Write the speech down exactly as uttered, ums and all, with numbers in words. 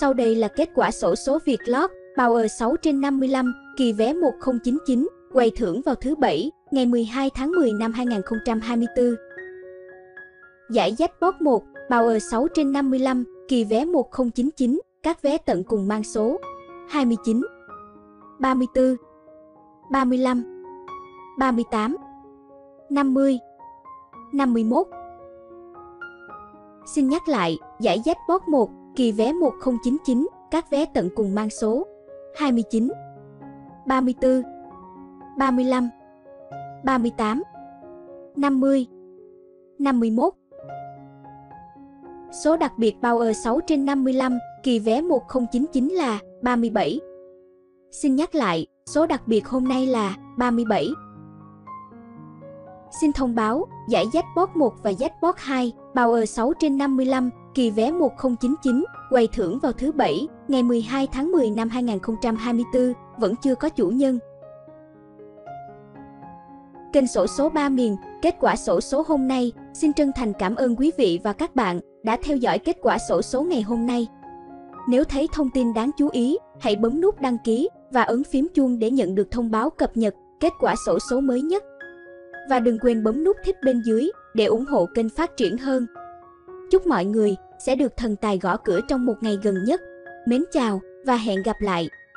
Sau đây là kết quả xổ số Vietlott Power sáu trên năm mươi lăm, kỳ vé một không chín chín, quầy thưởng vào thứ Bảy, ngày mười hai tháng mười năm hai nghìn không trăm hai mươi tư. Giải Jackpot một, Power sáu trên năm mươi lăm, kỳ vé một không chín chín, các vé tận cùng mang số hai mươi chín, ba mươi tư, ba mươi lăm, ba mươi tám, năm mươi, năm mươi mốt. Xin nhắc lại, giải Jackpot một, kỳ vé một không chín chín, các vé tận cùng mang số hai mươi chín, ba mươi tư, ba mươi lăm, ba mươi tám, năm mươi, năm mươi mốt. Số đặc biệt Power sáu trên năm mươi lăm, kỳ vé một không chín chín là ba mươi bảy. Xin nhắc lại, số đặc biệt hôm nay là ba mươi bảy. Xin thông báo, giải Jackpot một và Jackpot hai, Power sáu trên năm mươi lăm, kỳ vé một không chín chín, quầy thưởng vào thứ Bảy, ngày mười hai tháng mười năm hai nghìn không trăm hai mươi tư, vẫn chưa có chủ nhân. Kênh xổ số ba miền, kết quả xổ số hôm nay, xin chân thành cảm ơn quý vị và các bạn đã theo dõi kết quả xổ số ngày hôm nay. Nếu thấy thông tin đáng chú ý, hãy bấm nút đăng ký và ấn phím chuông để nhận được thông báo cập nhật kết quả xổ số mới nhất. Và đừng quên bấm nút thích bên dưới để ủng hộ kênh phát triển hơn. Chúc mọi người sẽ được thần tài gõ cửa trong một ngày gần nhất. Mến chào và hẹn gặp lại!